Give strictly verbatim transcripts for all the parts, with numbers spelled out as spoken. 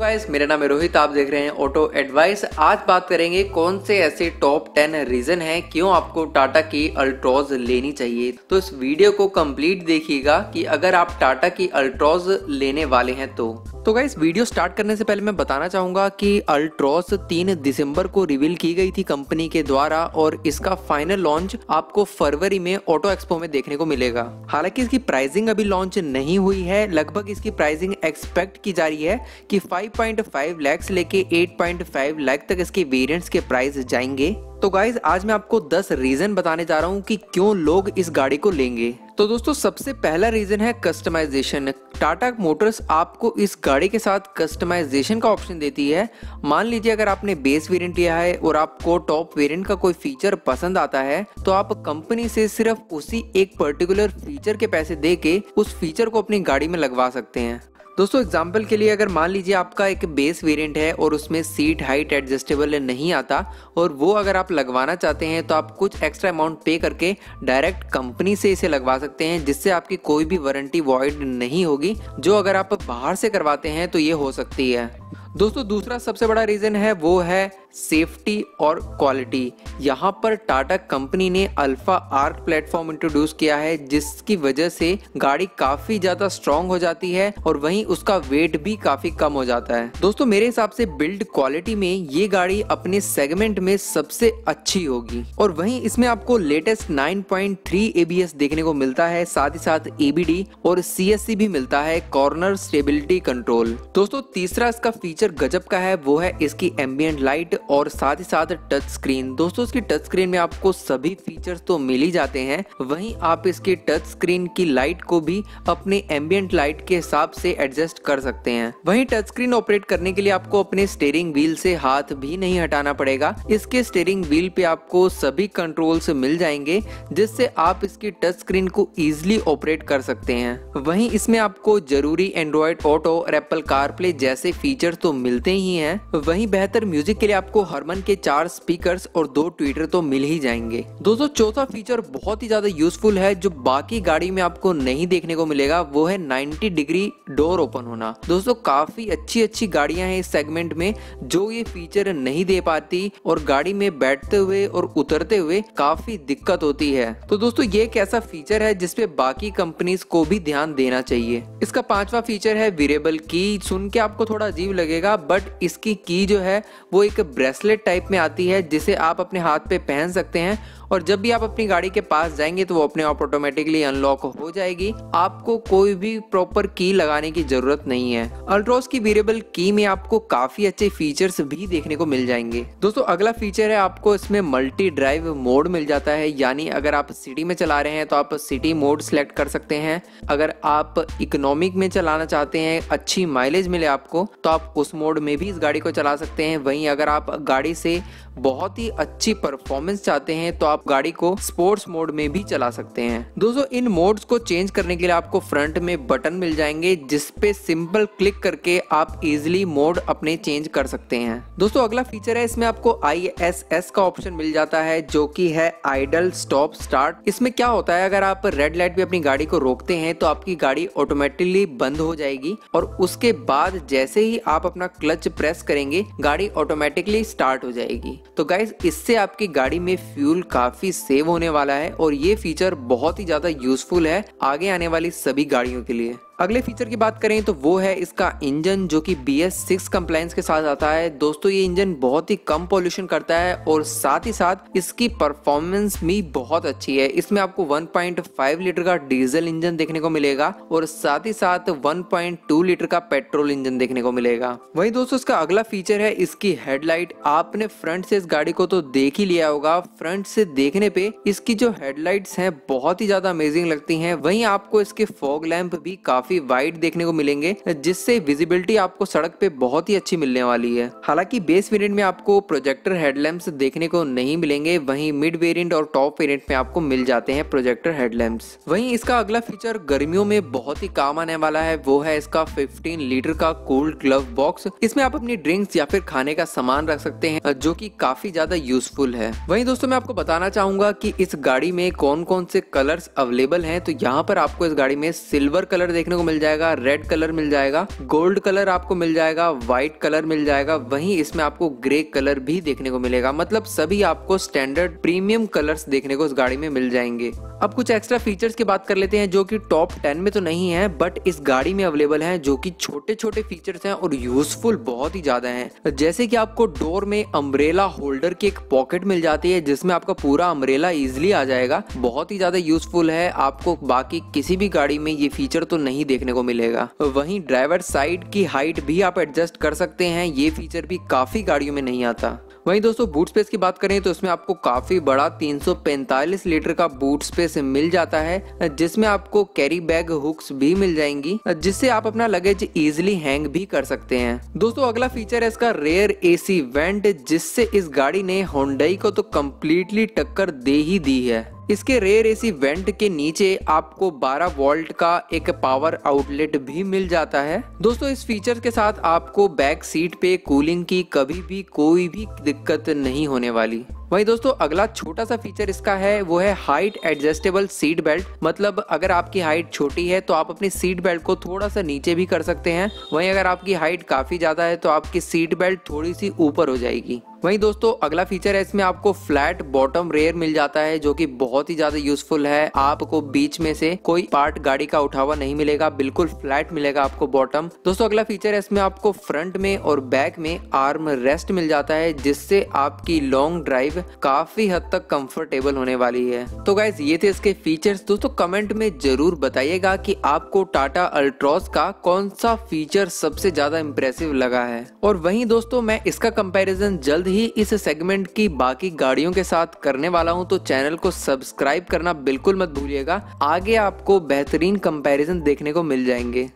Guys मेरा नाम है रोहित, आप देख रहे हैं ऑटो एडवाइस। आज बात करेंगे कौन से ऐसे टॉप टेन रीजन हैं क्यों आपको टाटा की अल्ट्रोज लेनी चाहिए। तो इस वीडियो को कंप्लीट देखिएगा कि अगर आप टाटा की अल्ट्रोज लेने वाले हैं तो तो गाइस वीडियो स्टार्ट करने से पहले मैं बताना चाहूंगा कि अल्ट्रोज तीन दिसंबर को रिवील की गई थी कंपनी के द्वारा और इसका फाइनल लॉन्च आपको फरवरी में ऑटो एक्सपो में देखने को मिलेगा। हालांकि इसकी प्राइसिंग अभी लॉन्च नहीं हुई है, लगभग इसकी प्राइसिंग एक्सपेक्ट की जा रही है कि फाइव पॉइंट फाइव लाख लेके एट पॉइंट फाइव लाख तक इसके वेरिएंट्स के प्राइस जाएंगे। तो गाइज आज मैं आपको दस रीजन बताने जा रहा हूँ कि क्यों लोग इस गाड़ी को लेंगे। तो दोस्तों सबसे पहला रीजन है कस्टमाइजेशन। टाटा मोटर्स आपको इस गाड़ी के साथ कस्टमाइजेशन का ऑप्शन देती है। मान लीजिए अगर आपने बेस वेरिएंट लिया है और आपको टॉप वेरिएंट का कोई फीचर पसंद आता है तो आप कंपनी से सिर्फ उसी एक पर्टिकुलर फीचर के पैसे दे के उस फीचर को अपनी गाड़ी में लगवा सकते हैं। दोस्तों एग्जाम्पल के लिए अगर मान लीजिए आपका एक बेस वेरिएंट है और उसमें सीट हाइट एडजस्टेबल नहीं आता और वो अगर आप लगवाना चाहते हैं तो आप कुछ एक्स्ट्रा अमाउंट पे करके डायरेक्ट कंपनी से इसे लगवा सकते हैं, जिससे आपकी कोई भी वारंटी वॉइड नहीं होगी, जो अगर आप बाहर से करवाते हैं तो ये हो सकती है। दोस्तों दूसरा सबसे बड़ा रीज़न है वो है सेफ्टी और क्वालिटी। यहाँ पर टाटा कंपनी ने अल्फा आर्क प्लेटफॉर्म इंट्रोड्यूस किया है, जिसकी वजह से गाड़ी काफ़ी ज़्यादा स्ट्रॉन्ग हो जाती है और वहीं उसका वेट भी काफ़ी कम हो जाता है। दोस्तों मेरे हिसाब से बिल्ड क्वालिटी में ये गाड़ी अपने सेगमेंट में सबसे अच्छी होगी और वहीं इसमें आपको latest nine point three A B S देखने को मिलता है, साथ ही साथ ए बी डी और सी एस सी भी मिलता है, कॉर्नर स्टेबिलिटी कंट्रोल। दोस्तों तीसरा इसका फीचर गजब का है, वो है इसकी एम्बियंट लाइट और साथ ही साथ टच स्क्रीन। दोस्तों इसकी टच स्क्रीन में आपको सभी फीचर्स तो मिल ही जाते हैं, वहीं आप इसके टच स्क्रीन की लाइट को भी अपने एम्बिएंट लाइट के हिसाब से एडजस्ट कर सकते हैं। वहीं टच स्क्रीन ऑपरेट करने के लिए आपको अपने स्टीयरिंग व्हील से हाथ भी नहीं हटाना पड़ेगा। इसके स्टीयरिंग व्हील पे आपको सभी कंट्रोल्स मिल जाएंगे, जिससे आप इसकी टच स्क्रीन को ईजिली ऑपरेट कर सकते हैं। वहीं इसमें आपको जरूरी एंड्रॉइड ऑटो और एप्पल कारप्ले जैसे फीचर तो मिलते ही है। वहीं बेहतर म्यूजिक के लिए आपको हरमन के चार स्पीकर्स और दो ट्विटर तो मिल ही जाएंगे। दोस्तों चौथा फीचर बहुत ही ज्यादा यूजफुल है, जो बाकी गाड़ी में आपको नहीं देखने को मिलेगा, वो है नाइंटी डिग्री डोर ओपन होना। दोस्तों काफी अच्छी अच्छी गाड़ियां हैं इस सेगमेंट में जो ये फीचर नहीं दे पाती और गाड़ी में बैठते हुए और उतरते हुए काफी दिक्कत होती है। तो दोस्तों ये एक ऐसा फीचर है जिसपे बाकी कंपनीज को भी ध्यान देना चाहिए। इसका पांचवा फीचर है वेरिएबल की। सुन के आपको थोड़ा अजीब लगेगा बट इसकी की जो है वो एक ब्रेसलेट टाइप में आती है, जिसे आप अपने हाथ पे पहन सकते हैं और जब भी आप अपनी गाड़ी के पास जाएंगे तो वो अपने आप ऑटोमेटिकली अनलॉक हो जाएगी। आपको कोई भी प्रॉपर की लगाने की जरूरत नहीं है। अल्ट्रोज की वेरिएबल की में आपको काफी अच्छे फीचर्स भी देखने को मिल जाएंगे। दोस्तों अगला फीचर है, आपको इसमें मल्टी ड्राइव मोड मिल जाता है, यानी अगर आप सिटी में चला रहे हैं तो आप सिटी मोड सेलेक्ट कर सकते हैं। अगर आप इकोनॉमिक में चलाना चाहते हैं, अच्छी माइलेज मिले आपको, तो आप उस मोड में भी इस गाड़ी को चला सकते हैं। वहीं अगर आप गाड़ी से बहुत ही अच्छी परफॉर्मेंस चाहते हैं तो आप गाड़ी को स्पोर्ट्स मोड में भी चला सकते हैं। दोस्तों इन मोड्स को चेंज करने के लिए आपको फ्रंट में बटन मिल जाएंगे, जिस पे सिंपल क्लिक करके आप इजीली मोड अपने चेंज कर सकते हैं। दोस्तों अगला फीचर है, इसमें आपको आई एस एस का ऑप्शन मिल जाता है, जो कि है आइडल स्टॉप स्टार्ट। इसमें क्या होता है, अगर आप रेड लाइट पे अपनी गाड़ी को रोकते हैं तो आपकी गाड़ी ऑटोमेटिकली बंद हो जाएगी और उसके बाद जैसे ही आप अपना क्लच प्रेस करेंगे गाड़ी ऑटोमेटिकली स्टार्ट हो जाएगी। तो गाइज इससे आपकी गाड़ी में फ्यूल काफी सेव होने वाला है और ये फीचर बहुत ही ज्यादा यूजफुल है आगे आने वाली सभी गाड़ियों के लिए। अगले फीचर की बात करें तो वो है इसका इंजन, जो कि बी एस सिक्स कंप्लायंस के साथ आता है। दोस्तों ये इंजन बहुत ही कम पोल्यूशन करता है और साथ ही साथ इसकी परफॉर्मेंस भी बहुत अच्छी है। इसमें आपको वन पॉइंट फाइव लीटर का डीजल इंजन देखने को मिलेगा और साथ ही साथ वन पॉइंट टू लीटर का पेट्रोल इंजन देखने को मिलेगा। वहीं दोस्तों इसका अगला फीचर है इसकी हेडलाइट। आपने फ्रंट से इस गाड़ी को तो देख ही लिया होगा। फ्रंट से देखने पे इसकी जो हेडलाइट्स हैं बहुत ही ज्यादा अमेजिंग लगती हैं। वहीं आपको इसके फॉग लैंप भी काफी काफी वाइड देखने को मिलेंगे, जिससे विजिबिलिटी आपको सड़क पे बहुत ही अच्छी मिलने वाली है। हालांकि बेस वेरिएंट में आपको प्रोजेक्टर हेडलैम्प्स देखने को नहीं मिलेंगे, वहीं मिड वेरिएंट और टॉप वेरिएंट में आपको मिल जाते हैं प्रोजेक्टर हेडलैम्प्स। वहीं इसका अगला फीचर गर्मियों में बहुत ही काम आने वाला है, वो है इसका फिफ्टीन लीटर का कोल्ड ग्लव बॉक्स। इसमें आप अपनी ड्रिंक्स या फिर खाने का सामान रख सकते हैं, जो की काफी ज्यादा यूजफुल है। वहीं दोस्तों मैं आपको बताना चाहूंगा की इस गाड़ी में कौन कौन से कलर्स अवेलेबल है। तो यहाँ पर आपको इस गाड़ी में सिल्वर कलर देखने को मिल जाएगा, रेड कलर मिल जाएगा, गोल्ड कलर आपको मिल जाएगा, व्हाइट कलर मिल जाएगा, वहीं इसमें आपको ग्रे कलर भी देखने को मिलेगा। मतलब सभी आपको स्टैंडर्ड प्रीमियम कलर्स देखने को इस गाड़ी में मिल जाएंगे। अब कुछ एक्स्ट्रा फीचर्स की बात कर लेते हैं जो कि टॉप टेन में तो नहीं है बट इस गाड़ी में अवेलेबल है, जो कि छोटे छोटे फीचर्स हैं और यूजफुल बहुत ही ज्यादा हैं। जैसे कि आपको डोर में अम्ब्रेला होल्डर की एक पॉकेट मिल जाती है जिसमें आपका पूरा अम्ब्रेला इजिली आ जाएगा, बहुत ही ज्यादा यूजफुल है। आपको बाकी किसी भी गाड़ी में ये फीचर तो नहीं देखने को मिलेगा। वहीं ड्राइवर साइड की हाइट भी आप एडजस्ट कर सकते हैं, ये फीचर भी काफी गाड़ियों में नहीं आता। वहीं दोस्तों बूट स्पेस की बात करें तो इसमें आपको काफी बड़ा तीन सौ पैंतालीस लीटर का बूट स्पेस मिल जाता है, जिसमें आपको कैरी बैग हुक्स भी मिल जाएंगी जिससे आप अपना लगेज इजीली हैंग भी कर सकते हैं। दोस्तों अगला फीचर है इसका रेयर एसी वेंट, जिससे इस गाड़ी ने Hyundai को तो कम्प्लीटली टक्कर दे ही दी है। इसके रेयर एसी वेंट के नीचे आपको बारह वोल्ट का एक पावर आउटलेट भी मिल जाता है। दोस्तों इस फीचर के साथ आपको बैक सीट पे कूलिंग की कभी भी कोई भी दिक्कत नहीं होने वाली। वहीं दोस्तों अगला छोटा सा फीचर इसका है वो है हाइट एडजस्टेबल सीट बेल्ट। मतलब अगर आपकी हाइट छोटी है तो आप अपनी सीट बेल्ट को थोड़ा सा नीचे भी कर सकते हैं, वहीं अगर आपकी हाइट काफी ज्यादा है तो आपकी सीट बेल्ट थोड़ी सी ऊपर हो जाएगी। वहीं दोस्तों अगला फीचर है इसमें आपको फ्लैट बॉटम रेयर मिल जाता है जो कि बहुत ही ज्यादा यूजफुल है। आपको बीच में से कोई पार्ट गाड़ी का उठा हुआ नहीं मिलेगा, बिल्कुल फ्लैट मिलेगा आपको बॉटम। दोस्तों अगला फीचर है इसमें आपको फ्रंट में और बैक में आर्म रेस्ट मिल जाता है, जिससे आपकी लॉन्ग ड्राइव काफी हद तक कंफर्टेबल होने वाली है। तो गाइज ये थे इसके फीचर्स। दोस्तों कमेंट में जरूर बताइएगा कि आपको टाटा अल्ट्रोज का कौन सा फीचर सबसे ज्यादा इंप्रेसिव लगा है। और वहीं दोस्तों मैं इसका कंपैरिजन जल्द ही इस सेगमेंट की बाकी गाड़ियों के साथ करने वाला हूं, तो चैनल को सब्सक्राइब करना बिल्कुल मत भूलिएगा। आगे आपको बेहतरीन कंपैरिजन देखने को मिल जाएंगे।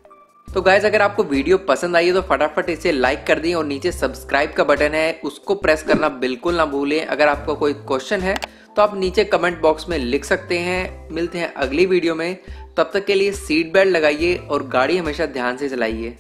तो गाइज अगर आपको वीडियो पसंद आई है तो फटाफट इसे लाइक कर दें और नीचे सब्सक्राइब का बटन है उसको प्रेस करना बिल्कुल ना भूलें। अगर आपका कोई क्वेश्चन है तो आप नीचे कमेंट बॉक्स में लिख सकते हैं। मिलते हैं अगली वीडियो में, तब तक के लिए सीट बेल्ट लगाइए और गाड़ी हमेशा ध्यान से चलाइए।